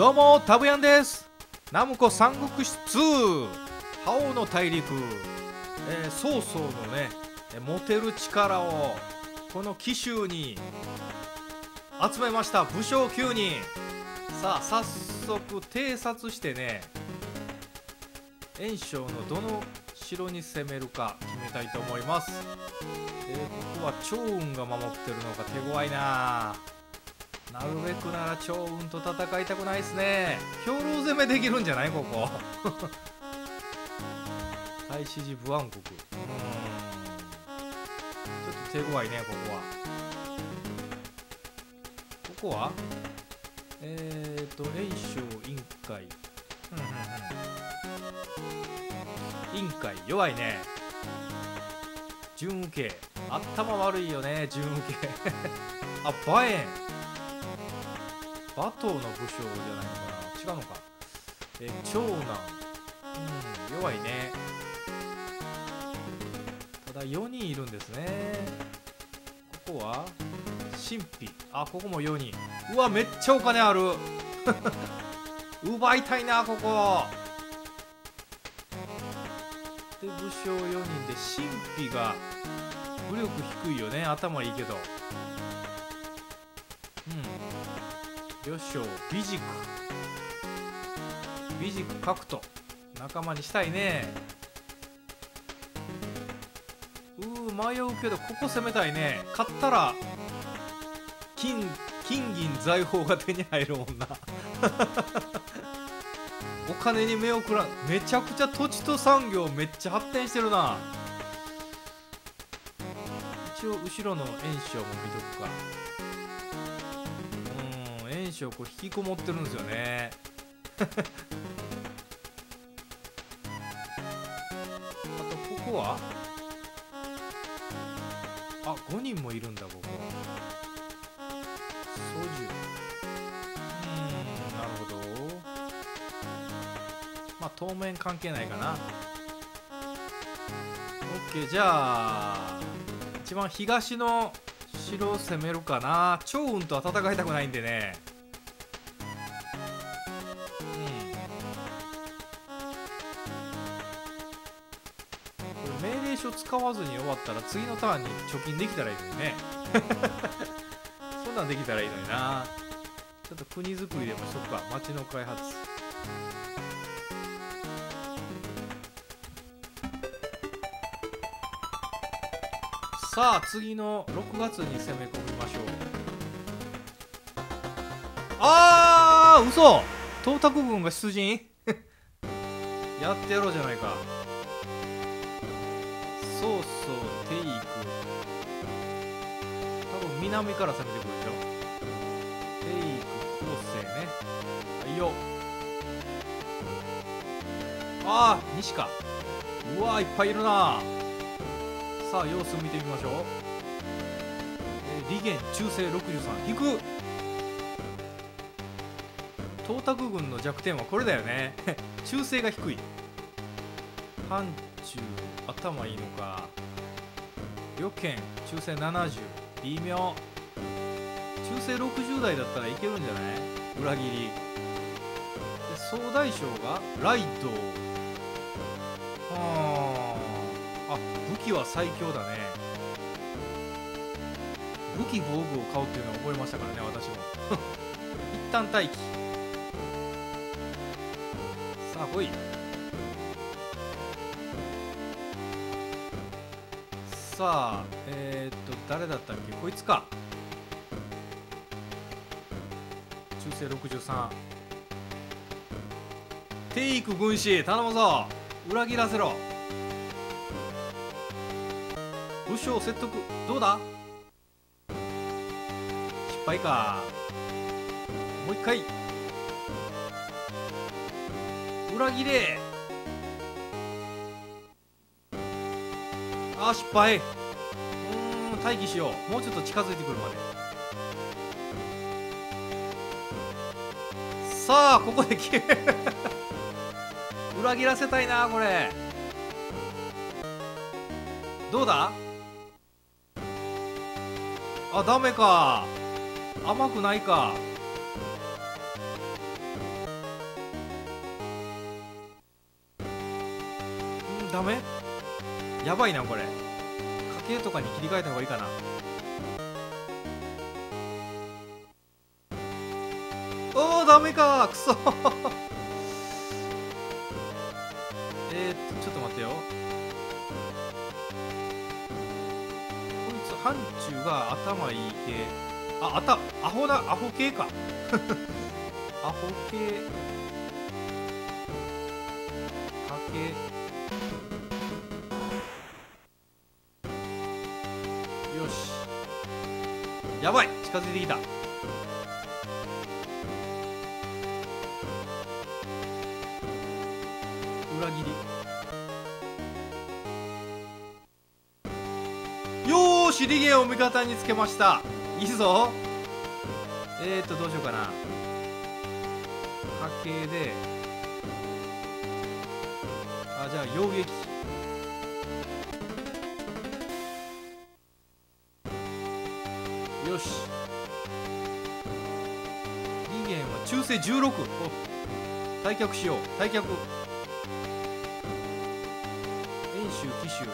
どうもたぶやんです。ナムコ三国志2覇王の大陸、曹操のね持てる力をこの奇襲に集めました。武将9人。さあ早速偵察してね、袁紹のどの城に攻めるか決めたいと思います。ここは趙雲が守ってるのが手強いな。なるべくなら趙雲と戦いたくないですね。兵糧攻めできるんじゃないここ太子寺武安国、ちょっと手強いねここは。ここは袁紹委員会、委員会弱いね。準右傾頭悪いよね、準右傾あ、馬援馬頭の武将じゃないのかな、違うのか。長男、弱いね。ただ4人いるんですね。ここは神秘、あ、ここも4人。うわめっちゃお金ある奪いたいなここで。武将4人で神秘が武力低いよね、頭いいけど。よっしょ、美軸角と仲間にしたいね。迷うけどここ攻めたいね。勝ったら金銀財宝が手に入るもんなお金に目をくらん、めちゃくちゃ土地と産業めっちゃ発展してるな。一応後ろの袁紹も見とくか。こう引きこもってるんですよねあとここはあ、5人もいるんだここ。ソジュ、なるほど。まあ当面関係ないかな。 OK、 じゃあ一番東の城を攻めるかな。趙雲とは戦いたくないんでね。命令書使わずに終わったら次のターンに貯金できたらいいのにねそんなんできたらいいのにな。ちょっと国づくりでもしとくか、町の開発。さあ次の6月に攻め込みましょう。あー嘘、董卓軍が出陣やってやろうじゃないか。そうそう、テイク多分南から攻めてくるでしょ。テイククロスね、はいよ。あー西か、うわーいっぱいいるな。さあ様子見てみましょう。利元忠誠63引く。董卓軍の弱点はこれだよね忠誠が低い。範疇頭いいのか。旅券忠誠70微妙。忠誠60代だったらいけるんじゃない、裏切りで。総大将がライドウ、あ、武器は最強だね。武器防具を買うっていうのを覚えましたからね私も一旦待機。さあ来い。さあ誰だったっけ、こいつか。忠誠63テイク軍師頼むぞ、裏切らせろ。武将説得どうだ、失敗か。もう一回裏切れ。あー失敗。待機しよう、もうちょっと近づいてくるまで。さあここで裏切らせたいなこれ。どうだ、あダメか、甘くないか。ダメ？やばいなこれ。家計とかに切り替えた方がいいかな。おー、ダメかー、くそー。ちょっと待ってよ。こいつ範疇が頭いい系。あ、アホ系か。アホ系。家計。やばい、近づいてきた。裏切り。よーし、利源を味方につけました。いいぞ。どうしようかな。波形で、あ、じゃあ洋撃。よし、利源は中性16。お、退却しよう。退却。遠州紀州、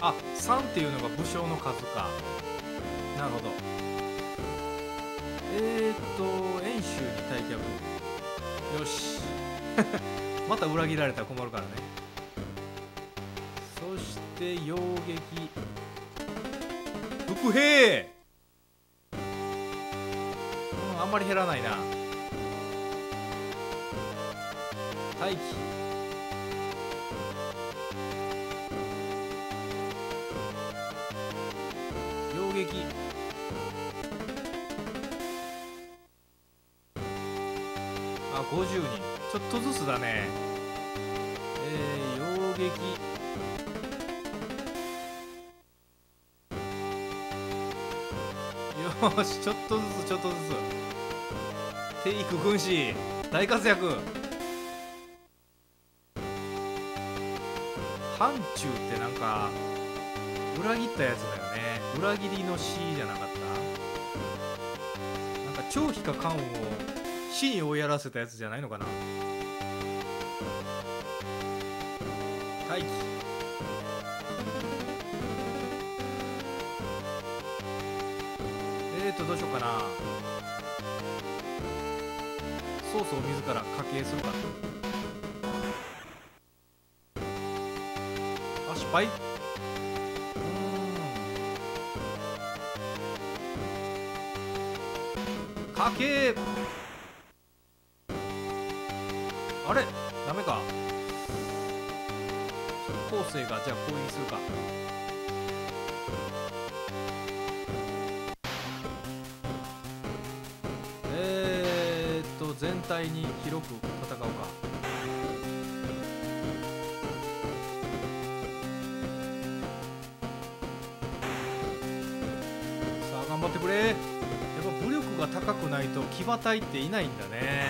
あ、3っていうのが武将の数か。なるほど。遠州に退却。よし。また裏切られたら困るからね。そして洋撃。伏兵、あんまり減らないな。待機。両撃。あ、50人。ちょっとずつだね。両撃。よし、ちょっとずつちょっとずつ。テイク軍師大活躍。範疇ってなんか裏切ったやつだよね。裏切りの死じゃなかった？なんか張飛か関羽を死に追いやらせたやつじゃないのかな。待機。どうしようかな。ソースを自ら家計するか。あ、失敗。家計。あれ、ダメか。後世がじゃあ攻撃するか。全体に広く戦うか。さあ頑張ってくれ。やっぱ武力が高くないと騎馬隊っていないんだね。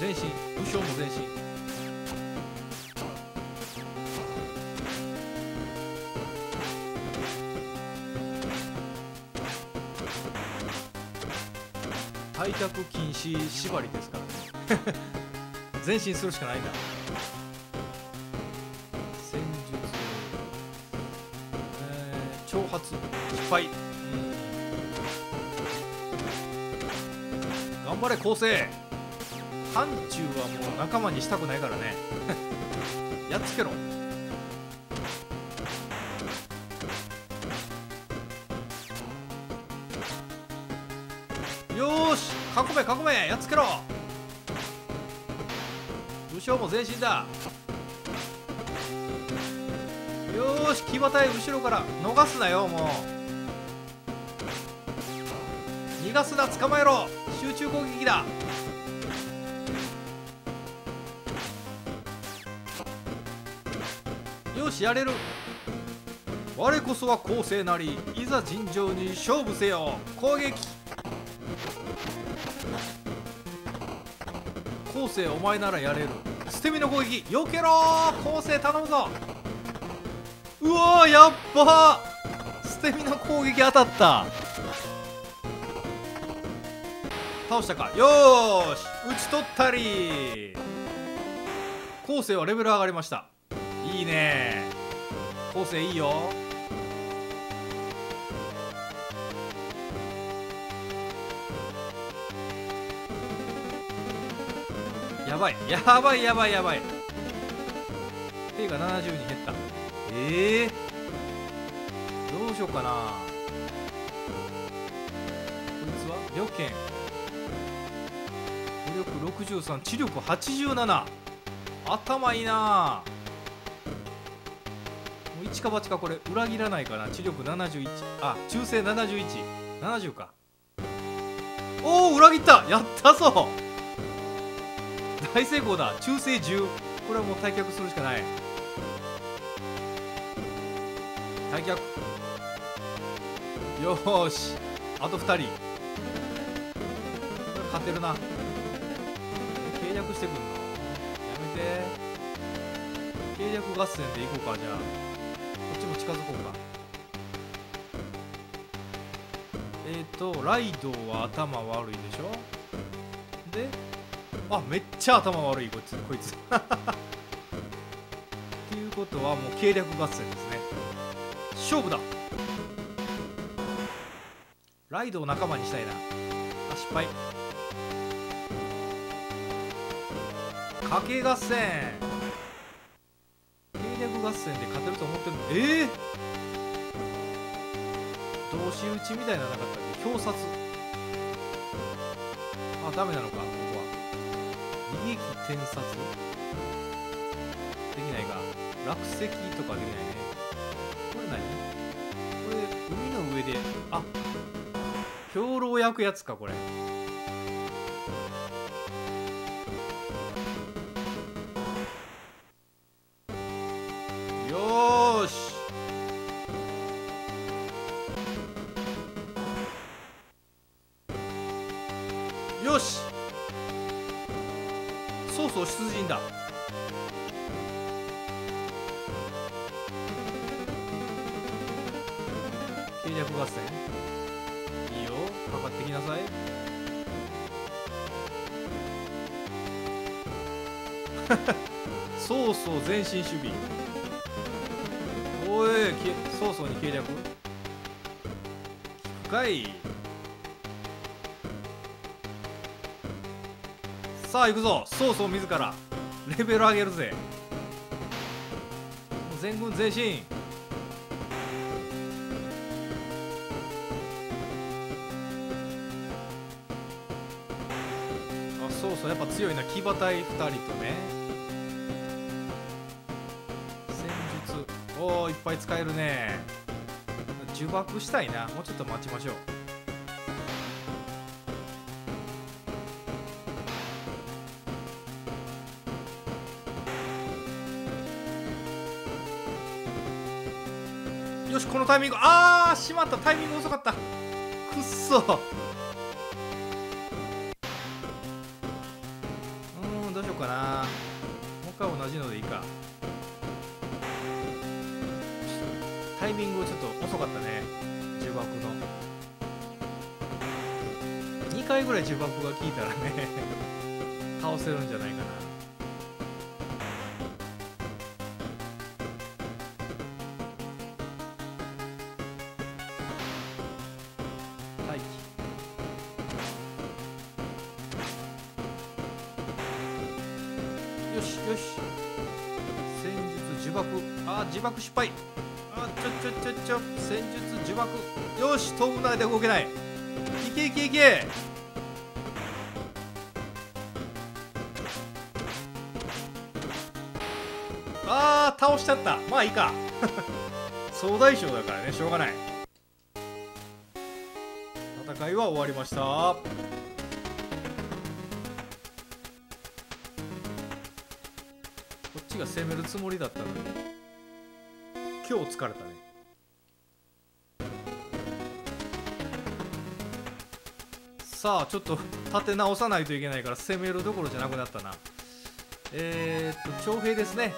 前進、武将も前進。退却禁止縛りですからね。前進するしかないんだ。戦術、挑発失敗。頑張れ後世。範疇はもう仲間にしたくないからね。やっつけろ。よーし、囲め囲め、やっつけろ。武将も前進だ。よーし、騎馬隊後ろから逃すなよ。もう逃がすな、捕まえろ。集中攻撃だ。よし、やれる。我こそは後世なり、いざ尋常に勝負せよ。攻撃。後世お前ならやれる。捨て身の攻撃避けろー、昴生頼むぞ。うわー、やっばー、捨て身の攻撃当たった。倒したか。よーし、打ち取ったり。昴生はレベル上がりました。いいねー、昴生いいよ。やばいやばいやばいやばい、手が70に減った。どうしようかな。こいつは旅券武力63、知力87、頭いいな。もう一か八かこれ裏切らないかな。知力71、あ、忠誠71、70か。おお、裏切った、やったぞ、大成功だ。忠誠10、これはもう退却するしかない。退却。よーし、あと2人勝てるな。契約してくんのやめて。契約合戦でいこうか。じゃあこっちも近づこうか。ライドは頭悪いでしょ。で、あ、めっちゃ頭悪いこいつこいつっていうことはもう計略合戦ですね。勝負だ。ライドを仲間にしたいなあ。失敗。家計合戦、計略合戦で勝てると思ってるの。同士討ちみたいなのなかったっけ。表札。あ、ダメなのか。利益転殺できないか。落石とかできないね。これ何、これ海の上で、あ、兵糧焼くやつか。これよーし、よし、そうそう、出陣だ。計略合戦いいよ、かかってきなさいそうそう、前進守備。おい、そうそうに計略聞くかい。さあ行くぞ、曹操自らレベル上げるぜ。全軍前進。あ、曹操やっぱ強いな。騎馬隊2人とね、戦術、おお、いっぱい使えるね。呪縛したいな。もうちょっと待ちましょう。よし、このタイミング、あー、しまった、タイミング遅かった。くっそー。どうしようかな。もう一回同じのでいいか。タイミングちょっと遅かったね、呪縛の。2回ぐらい呪縛が効いたらね倒せるんじゃないかな。よしよし、戦術呪縛、あ、自爆失敗。あ、ちょ戦術呪縛。よし、飛ぶ中で動けない。いけいけいけ。あー、倒しちゃった。まあいいか総大将だからね、しょうがない。戦いは終わりました。が攻めるつもりだったのに今日疲れたね。さあちょっと立て直さないといけないから攻めるどころじゃなくなったな。徴兵ですね。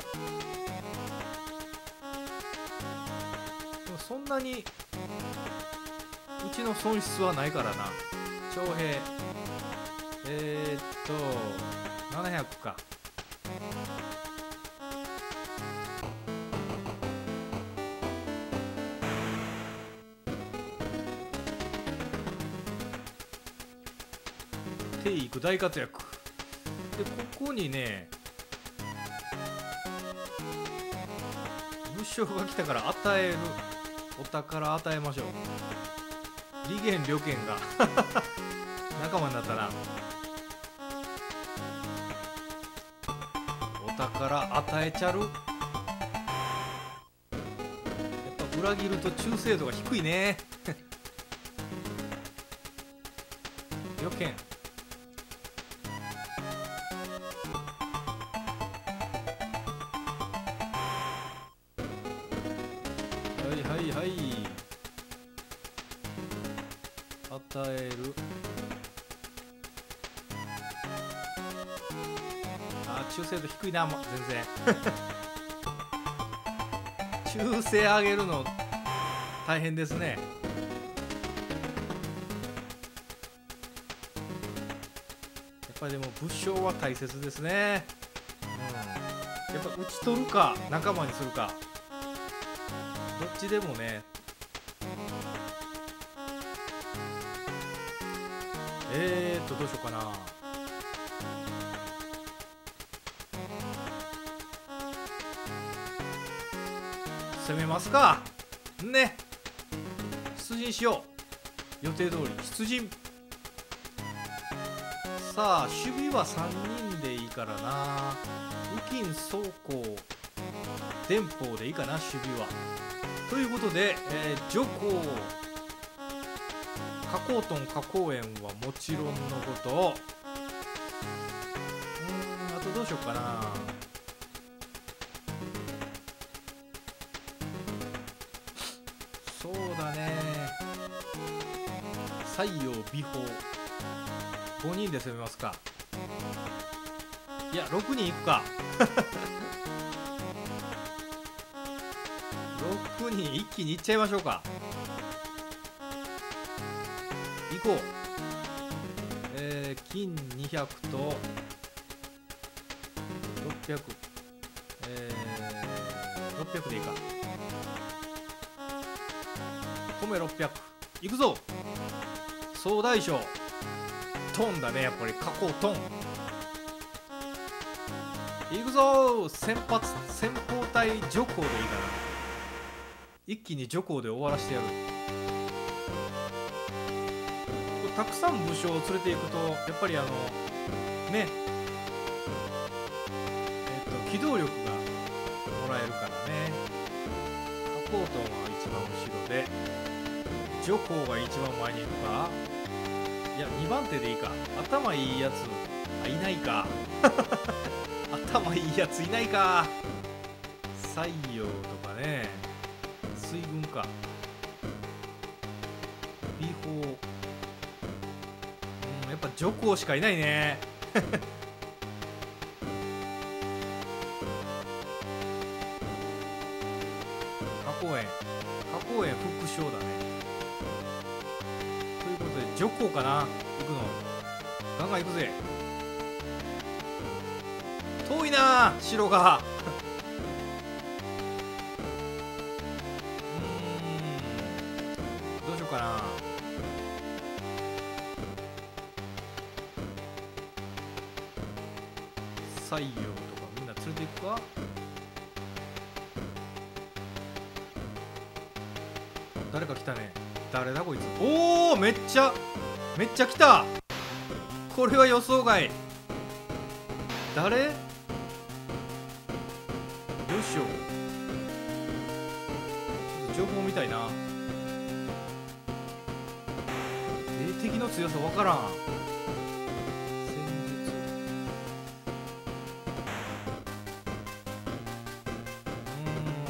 でもそんなにうちの損失はないからな。徴兵700か。テイク大活躍で、ここにね武将が来たから与える、お宝与えましょう。利権旅券が仲間になったな。お宝与えちゃる。やっぱ裏切ると忠誠度が低いね旅券与える。あ、忠誠度低いな、もう全然忠誠上げるの大変ですね。やっぱりでも武将は大切ですね、うん、やっぱ討ち取るか仲間にするかどっちでもね。どうしようかな。攻めますかね。出陣しよう。予定通り出陣。さあ守備は3人でいいからな。右近総攻電報でいいかな、守備は。ということで、上皇花崗豚花崗園はもちろんのこと、あとどうしようかな。そうだね、西洋美法5人で攻めますか。いや6人いくか6人一気にいっちゃいましょうか。行こう。金200と600、600でいいか。米600いくぞ。総大将トンだね、やっぱり加工トン。いくぞ。先鋒隊徐行でいいかな。一気に徐行で終わらせてやる。たくさん武将を連れていくとやっぱりね、機動力がもらえるからね。花崗豚は一番後ろで徐行が一番前にいるか。いや2番手でいいか。頭いいやついないか頭いいやついないか。西洋とかね、水軍か美法。やっぱ徐行しかいないね花崗園副将だね。ということで徐行かな。行くのガンガン行くぜ。遠いな城がどうしようかな。西洋とかみんな連れていくか。誰か来たね。誰だこいつ。おお、めっちゃ来た。これは予想外。誰？よいしょ。ちょっと情報みたいな。敵の強さわからん。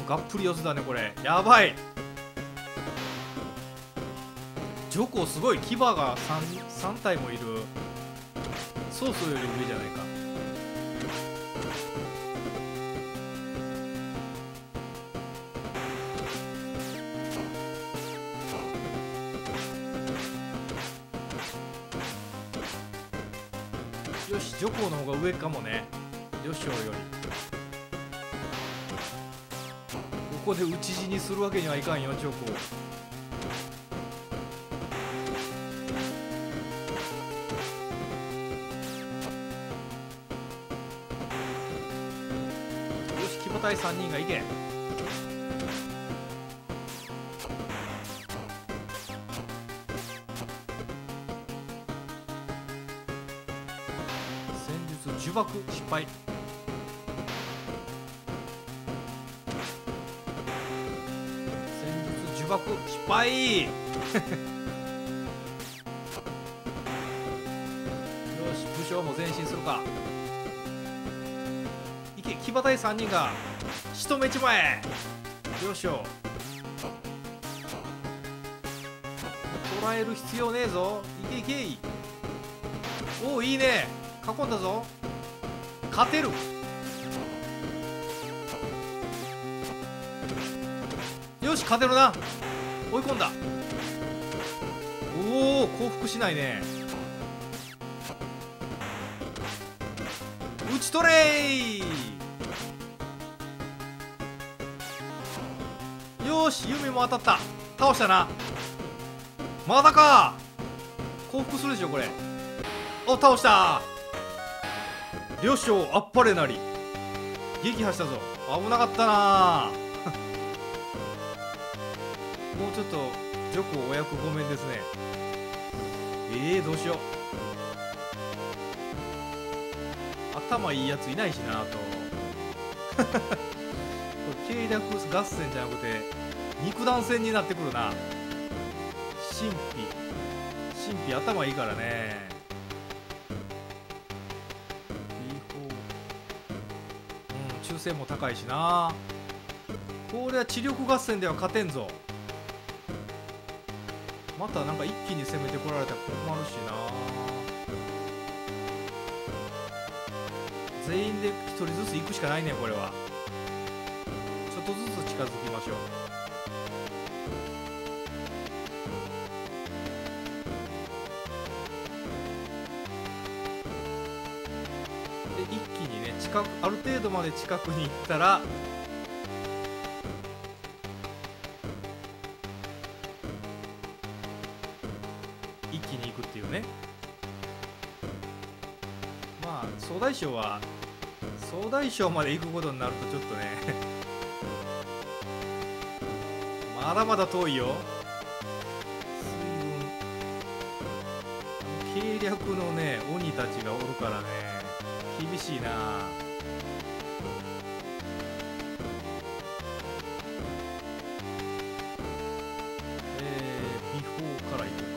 がっぷり四つだねこれ。やばい。ジョコすごい。牙が 3体もいる。ソースより上じゃないか。よし、ジョコの方が上かもね。よしょよりここで打ち死にするわけにはいかんよ、ジョコ。よし、騎馬隊3人がいけ。呪縛失敗。戦術呪縛失敗。よし、武将も前進するか。いけ、騎馬隊3人が仕留めちまえ。よいしょ、捕らえる必要ねえぞ。いけいけ。おお、いいね、囲んだぞ。勝てる。よし、勝てるな。追い込んだ。おお、降伏しないね。打ち取れー。よし、弓も当たった。倒したな。まだか。降伏するでしょこれ。お、倒したー。両将あっぱれなり。撃破したぞ。危なかったなもうちょっとジョコお役御免ですね。どうしよう。頭いいやついないしなあと計略合戦じゃなくて肉弾戦になってくるな。神秘、神秘頭いいからね。中性も高いしな。これは知力合戦では勝てんぞ。またなんか一気に攻めてこられたら困るしな。全員で一人ずつ行くしかないね。これはちょっとずつ近づきましょう。で一気にね、近く、ある程度まで近くに行ったら一気に行くっていうね。まあ総大将は総大将まで行くことになるとちょっとねまだまだ遠いよ。随分計略のね鬼たちがおるからね、厳しいな。ビフォーからいこう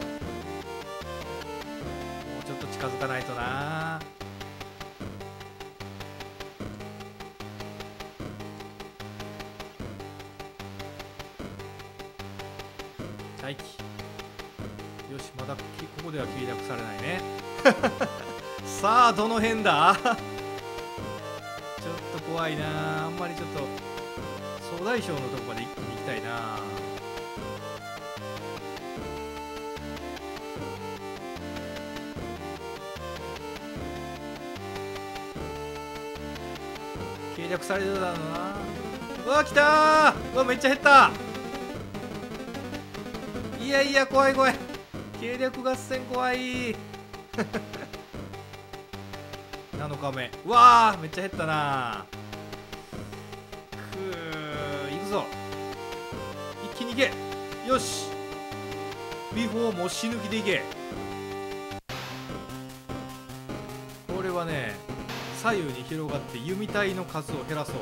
か。もうちょっと近づかないとな。待機。よし、まだここでは契約されないねさあ、どの辺だちょっと怖いな。あんまりちょっと総大将のとこまで一気に行きたいな。計略されるだろうな。うわ、来たー。うわ、めっちゃ減った。いやいや、怖い怖い。計略合戦怖い7日目。うわー、めっちゃ減ったな。くー、行くぞ、一気に行け。よし、B4 も死ぬ気で行け。これはね、左右に広がって弓隊の数を減らそう。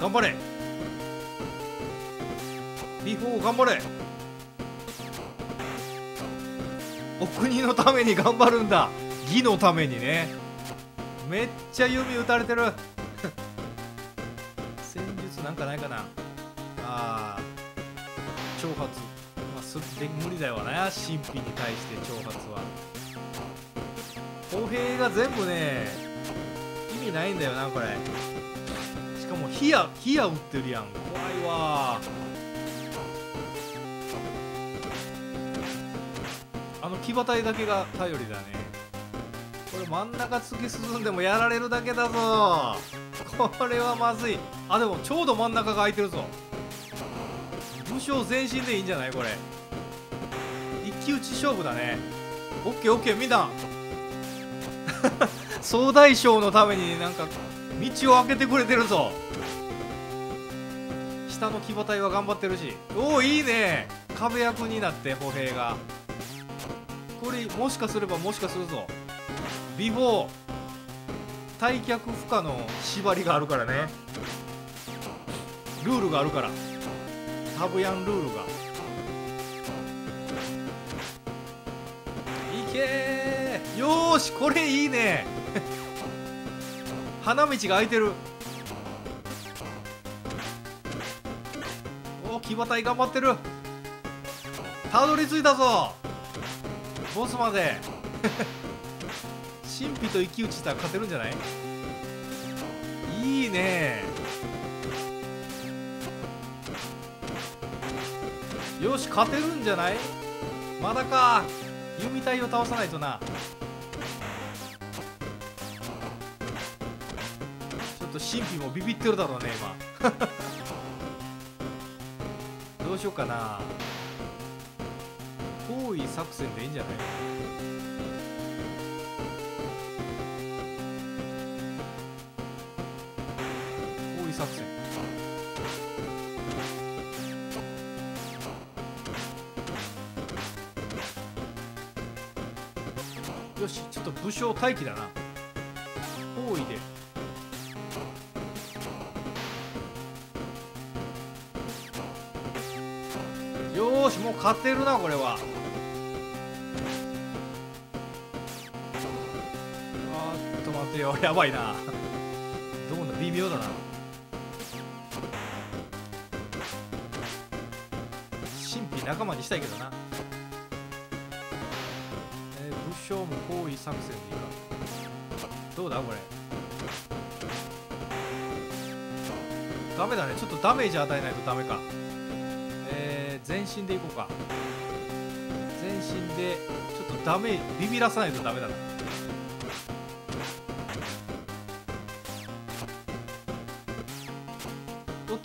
頑張れ B4、 頑張れ。お国のために頑張るんだ、義のためにね。めっちゃ指打たれてる戦術なんかないかな。あー、挑発、まあ、それで無理だよな。神秘に対して挑発は歩兵が全部ね意味ないんだよなこれ。しかも火矢打ってるやん。怖いわ。騎馬隊だけが頼りだね。真ん中突き進んでもやられるだけだぞ。これはまずい。あ、でもちょうど真ん中が空いてるぞ。無償前進でいいんじゃないこれ。一騎打ち勝負だね。オッケーオッケー、みんな総大将のためになんか道を開けてくれてるぞ。下の騎馬隊は頑張ってるし、おおいいね、壁役になって歩兵が。これもしかすればもしかするぞ。ビフォー退却不可の縛りがあるからね、ルールがあるから、タブヤンルールが。いけー、よーし、これいいね花道が開いてる。おお騎馬隊頑張ってる。たどり着いたぞボスまで神秘と一騎打ちしたら勝てるんじゃない？いいね。よし勝てるんじゃない？まだか。弓隊を倒さないとな。ちょっと神秘もビビってるだろうね今どうしようかな。包囲作戦でいいんじゃない？包囲作戦。よし、ちょっと武将待機だな。包囲で。よーし、もう勝てるなこれは。やばいなどうも微妙だな。神秘仲間にしたいけどな。武将も包囲作戦でいいか。どうだこれ。ダメだね、ちょっとダメージ与えないとダメか。前進でいこうか。前進でちょっとダメージビビらさないとダメだな。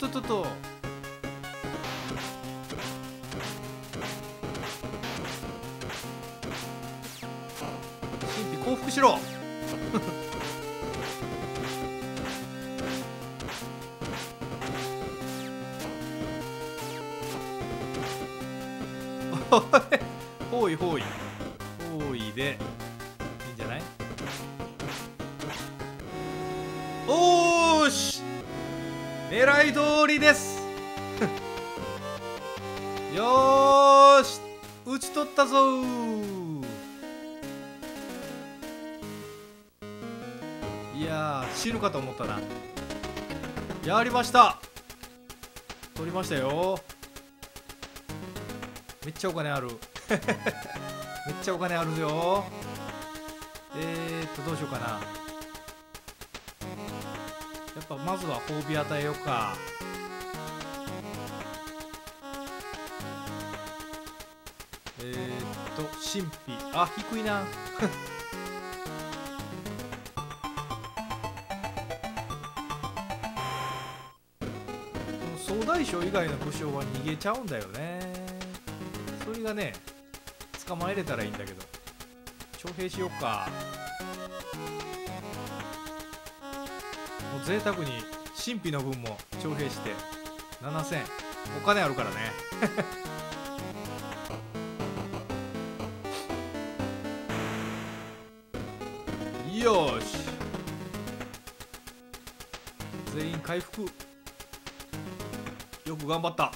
ちょっと神秘降伏しろ包囲包囲包囲でいいんじゃない？おーし狙い通りですよーし打ち取ったぞー。いやー死ぬかと思ったな。やりました、取りましたよ。めっちゃお金あるめっちゃお金あるよ。どうしようかな。やっぱまずは褒美与えようか。神秘、あ低いなこの総大将以外の武将は逃げちゃうんだよね。それがね捕まえれたらいいんだけど、徴兵しようか。贅沢に神秘の分も徴兵して7000、お金あるからねよし全員回復、よく頑張った。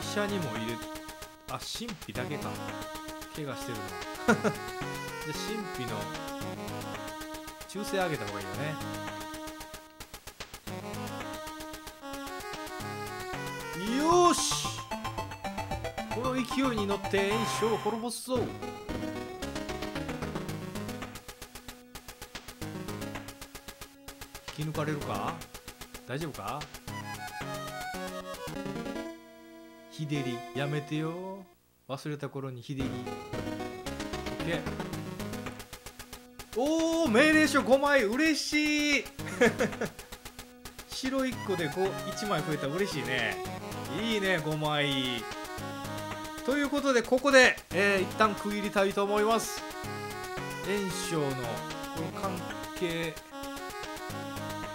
医者にも入れ、あ神秘だけか、怪我してるな神秘の忠誠あげた方がいいよね。よーしこの勢いに乗って炎症を滅ぼすぞ。引き抜かれるか、大丈夫か。日照りやめてよ。忘れた頃に秀樹。おお、命令書5枚嬉しい白1個で1枚増えたら嬉しいね。いいね、5枚。ということで、ここで、一旦区切りたいと思います。炎章のこの関係、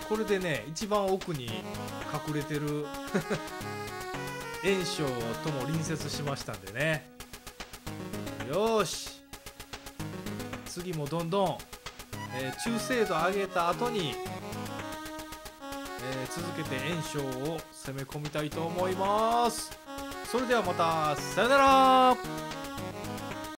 これでね、一番奥に隠れてる炎章とも隣接しましたんでね。よし、次もどんどん、中精度上げた後に、続けて炎章を攻め込みたいと思います。それではまた、さよなら。